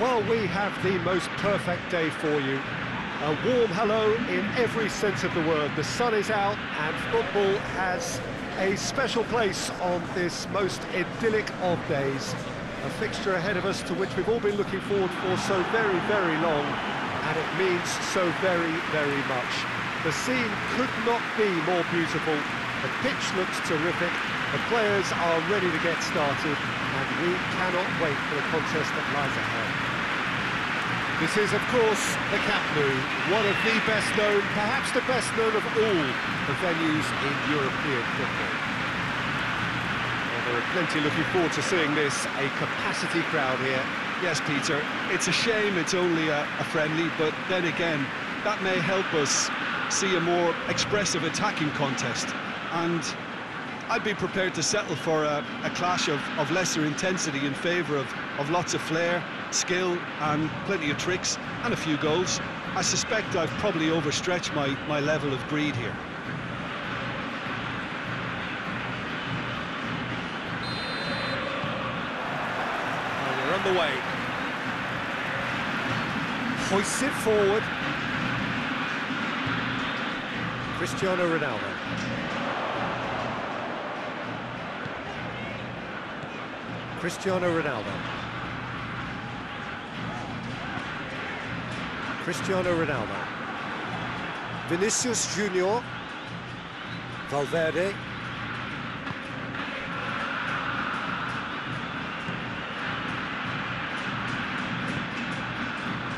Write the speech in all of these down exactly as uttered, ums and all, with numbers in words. Well, we have the most perfect day for you. A warm hello in every sense of the word. The sun is out and football has a special place on this most idyllic of days. A fixture ahead of us to which we've all been looking forward for so very, very long, and it means so very, very much. The scene could not be more beautiful. The pitch looks terrific, the players are ready to get started, and we cannot wait for the contest that lies ahead. This is, of course, the Caplu, one of the best-known, perhaps the best-known of all the venues in European football. Well, there are plenty looking forward to seeing this, a capacity crowd here. Yes, Peter, it's a shame it's only a, a friendly, but then again, that may help us see a more expressive attacking contest. And I'd be prepared to settle for a, a clash of, of lesser intensity in favour of, of lots of flair, skill and plenty of tricks and a few goals. I suspect I've probably overstretched my, my level of greed here. And we're underway. Hoists it forward. Cristiano Ronaldo. Cristiano Ronaldo. Cristiano Ronaldo. Vinicius Junior. Valverde.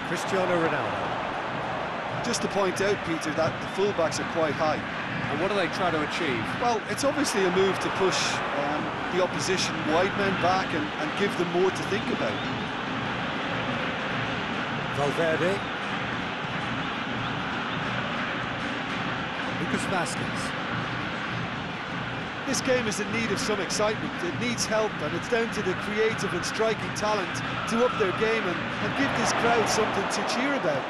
Cristiano Ronaldo. Just to point out, Peter, that the fullbacks are quite high. And what do they try to achieve? Well, it's obviously a move to push um, the opposition wide men back and, and give them more to think about. Valverde. Lucas Vázquez. This game is in need of some excitement. It needs help, and it's down to the creative and striking talent to up their game and, and give this crowd something to cheer about.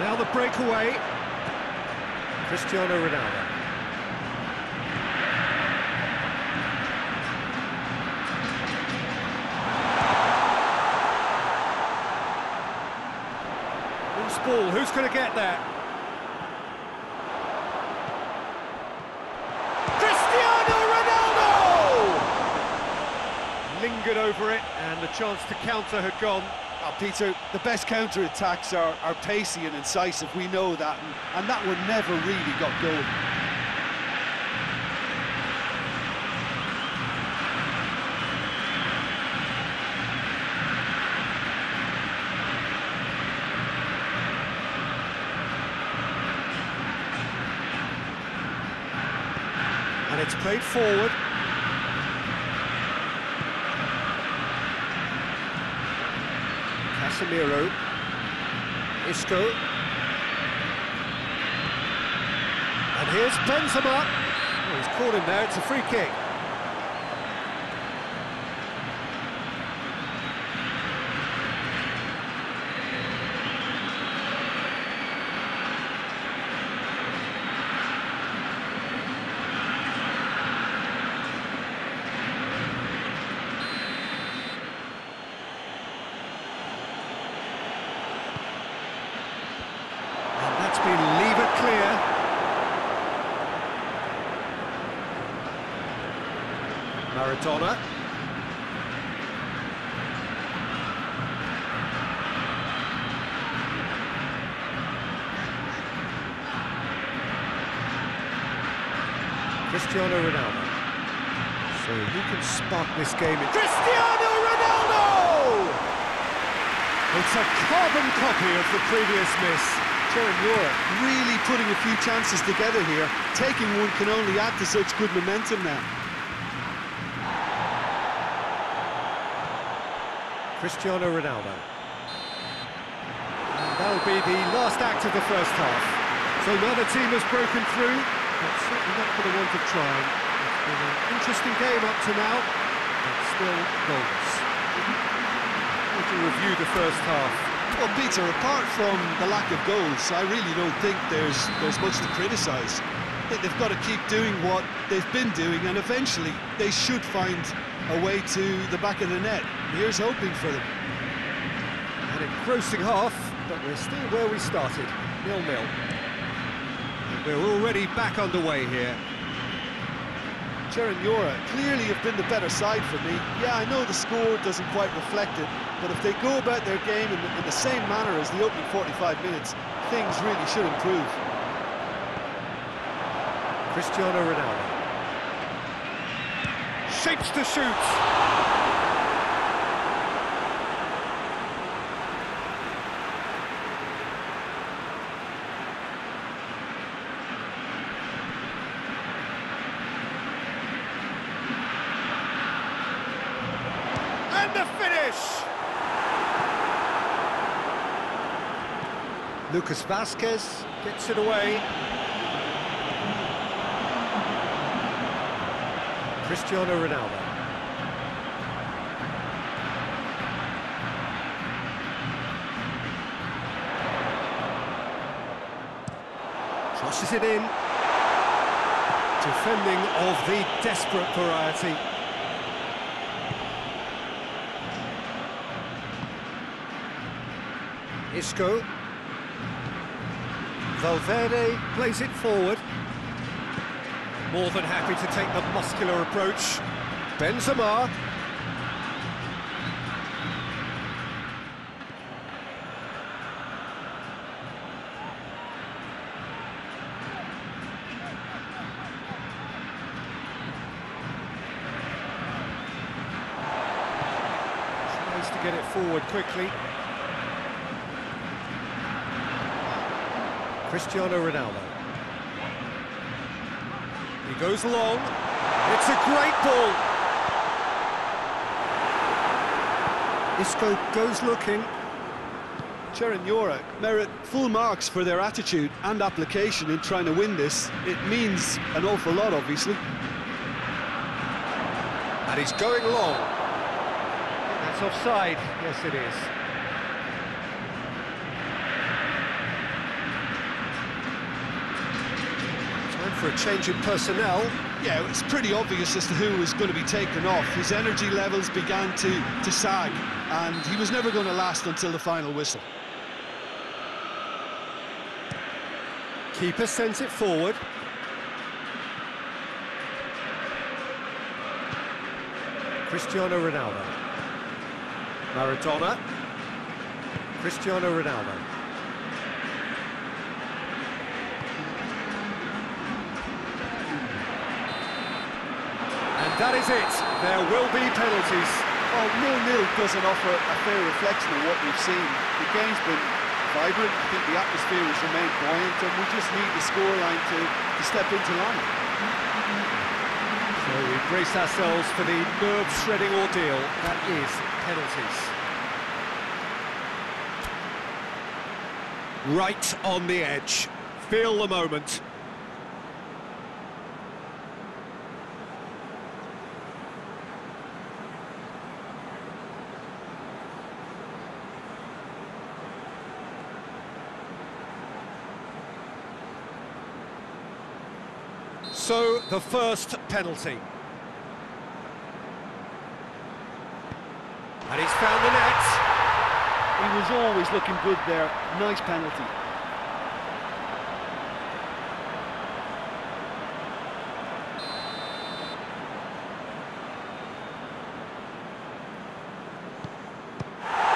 Now the breakaway, Cristiano Ronaldo. Loose ball, who's going to get there? Cristiano Ronaldo! Lingered over it, and the chance to counter had gone. Oh, Peter, the best counter-attacks are, are pacey and incisive, we know that, and, and that one never really got going. And it's played forward. Casemiro, Isco, and here's Benzema. Oh, he's caught him there, it's a free kick. Maradona. Cristiano Ronaldo. So you can spark this game in... Cristiano Ronaldo! It's a carbon copy of the previous miss. Cheren Jura really putting a few chances together here. Taking one can only add to such good momentum now. Cristiano Ronaldo. And that'll be the last act of the first half. So now the team has broken through, but certainly not for the want of trying. It's been an interesting game up to now, but still goalless. We'll to review the first half. Well, Peter, apart from the lack of goals, I really don't think there's, there's much to criticise. I think they've got to keep doing what they've been doing, and eventually they should find a away to the back of the net. Here's hoping for them. An engrossing half, but we're still where we started, nil nil. We're already back underway here. Cheren Jura clearly have been the better side for me. Yeah, I know the score doesn't quite reflect it, but if they go about their game in the, in the same manner as the opening forty-five minutes, things really should improve. Cristiano Ronaldo. Shapes to shoot. Lucas Vázquez gets it away. Cristiano Ronaldo. Crosses it in. Defending of the desperate variety. Isco. Valverde plays it forward. More than happy to take the muscular approach. Benzema. Tries to get it forward quickly. Cristiano Ronaldo. He goes along. It's a great ball. Isco goes looking. Cheren Jura merit full marks for their attitude and application in trying to win this. It means an awful lot, obviously. And he's going long. That's offside. Yes, it is. For a change in personnel. Yeah, it's pretty obvious as to who was going to be taken off. His energy levels began to, to sag, and he was never going to last until the final whistle. Keeper sends it forward. Cristiano Ronaldo. Maradona. Cristiano Ronaldo. That is it. There will be penalties. Well, nil nil doesn't offer a fair reflection of what we've seen. The game's been vibrant. I think the atmosphere has remained buoyant, and we just need the scoreline to, to step into line. So we brace ourselves for the nerve-shredding ordeal that is penalties. Right on the edge. Feel the moment. So, the first penalty. And he's found the net. He was always looking good there. Nice penalty.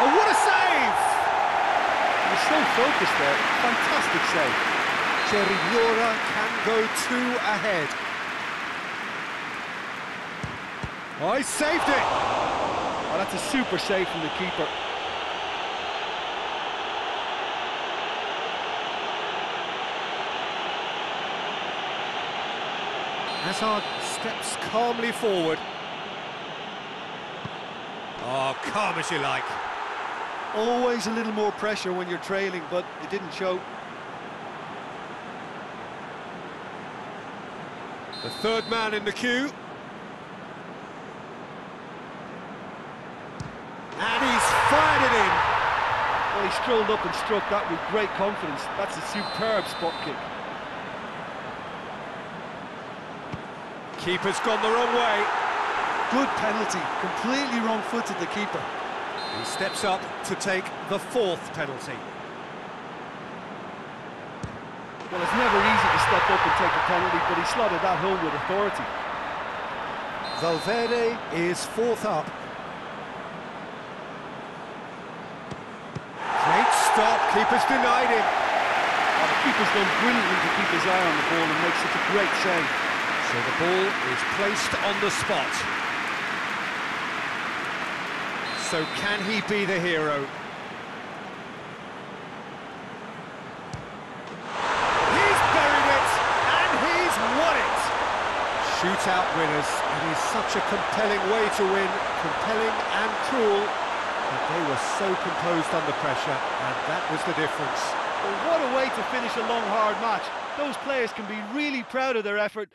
Oh, what a save! He was so focused there. Fantastic save. Cheriora can go two ahead. Oh, he saved it! Oh, that's a super save from the keeper. Hazard steps calmly forward. Oh, calm as you like. Always a little more pressure when you're trailing, but it didn't show. The third man in the queue. And he's fired it in. Well, he strolled up and struck that with great confidence. That's a superb spot kick. Keeper's gone the wrong way. Good penalty, completely wrong-footed the keeper. He steps up to take the fourth penalty. Well, it's never easy to step up and take a penalty, but he slotted that home with authority. Valverde is fourth up. Great stop, keeper's denied him. Oh, the keeper's done brilliantly to keep his eye on the ball and makes it a great save. So the ball is placed on the spot. So can he be the hero? Shootout winners. It is such a compelling way to win, compelling and cruel. But they were so composed under pressure, and that was the difference. Well, what a way to finish a long, hard match. Those players can be really proud of their effort.